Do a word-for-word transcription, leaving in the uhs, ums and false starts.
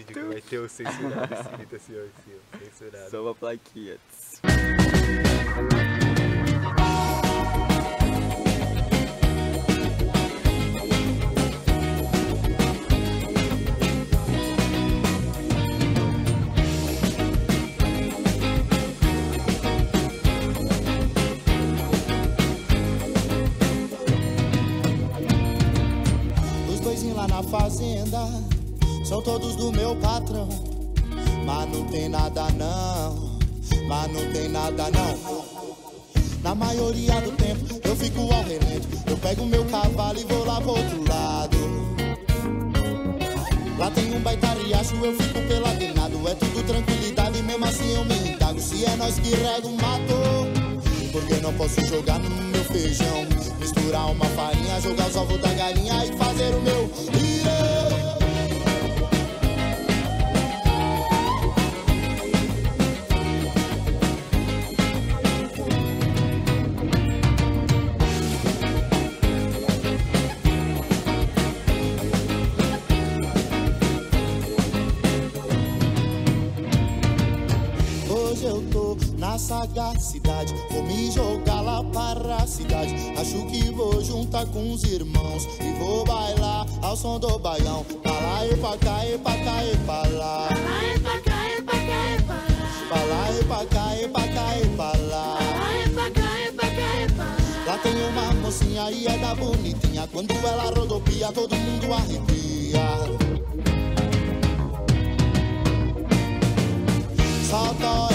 vídeo que vai ter o censurado escrito assim, ó, assim, ó, censurado. Só uma plaquinha. Lá na fazenda, são todos do meu patrão. Mas não tem nada não, mas não tem nada não. Na maioria do tempo eu fico ao relento. Eu pego meu cavalo e vou lá pro outro lado. Lá tem um baita riacho, eu fico peladinado. É tudo tranquilidade, mesmo assim eu me indago. Se é nós que rega o mato, porque não posso jogar no meu feijão, misturar uma farinha, jogar os ovos da galinha e fazer o meu irê. Na sagacidade, vou me jogar lá para a cidade. Acho que vou juntar com os irmãos e vou bailar ao som do baião. Pra lá e pra cá e pra cá e pra lá. Pra lá e pra cá e pra cá e pra lá. Pra lá e pra cá e pra cá e pra lá. Pra lá e pra cá e pra cá e pra lá. Lá tem uma mocinha e é da bonitinha. Quando ela rodopia, todo mundo arrepia. Solta